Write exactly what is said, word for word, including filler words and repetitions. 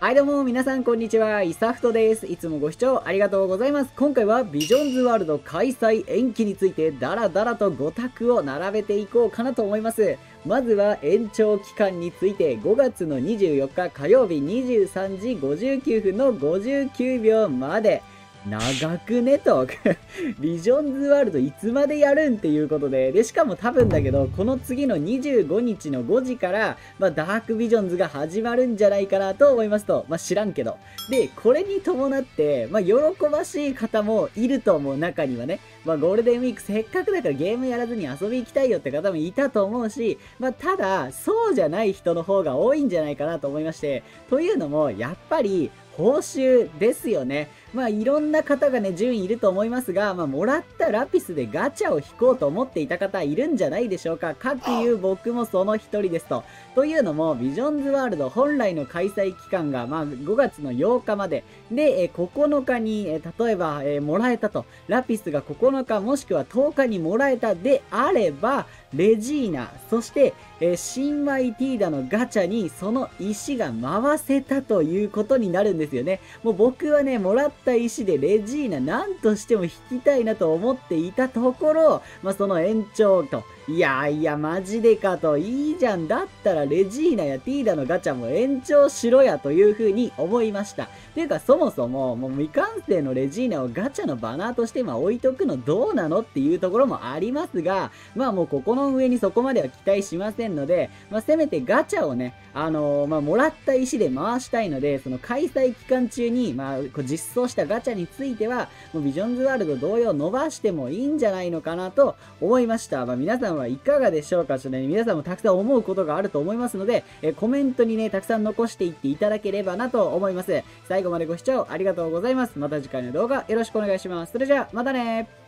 はいどうも皆さんこんにちは、イサフトです。いつもご視聴ありがとうございます。今回はビジョンズワールド開催延期についてダラダラとご択を並べていこうかなと思います。まずは延長期間についてごがつのにじゅうよっか火曜日にじゅうさんじごじゅうきゅうふんのごじゅうきゅうびょうまで。長くねとビジョンズワールドいつまでやるんっていうことで、でしかも多分だけどこの次のにじゅうごにちのごじから、まあ、ダークビジョンズが始まるんじゃないかなと思いますと、まあ、知らんけど、でこれに伴って、まあ、喜ばしい方もいると思う。中にはね、まあ、ゴールデンウィークせっかくだからゲームやらずに遊び行きたいよって方もいたと思うし、まあ、ただそうじゃない人の方が多いんじゃないかなと思いまして、というのもやっぱり報酬ですよね。まあいろんな方がね順位いると思いますが、まあ、もらったラピスでガチャを引こうと思っていた方いるんじゃないでしょうか。かくいう僕もその一人ですと。というのもビジョンズワールド本来の開催期間が、まあ、ごがつのようかまでで、えここのかに、え例えば、えもらえたと、ラピスがここのかもしくはとおかにもらえたであれば、レジーナそして、え新米ティーダのガチャにその石が回せたということになるんですよね。もう僕はねもらった石でレジーナなんとしても引きたいなと思っていたところ、まあ、その延長と、いやいやマジでかと、いいじゃんだったらレジーナやティーダのガチャも延長しろやというふうに思いました。ていうかそもそももう未完成のレジーナをガチャのバナーとして今置いとくのどうなのっていうところもありますが、まあもうここの上にそこまでは期待しませんので、まあ、せめてガチャをねあのー、まあもらった石で回したいので、その開催期間中にまあこう実装したガチャについてはもうビジョンズワールド同様伸ばしてもいいんじゃないのかなと思いました。まあ、皆さんはいかがでしょうか。ちょっとね、皆さんもたくさん思うことがあると思いますので、えコメントにねたくさん残していっていただければなと思います。最後までご視聴ありがとうございます。また次回の動画よろしくお願いします。それじゃあまたね。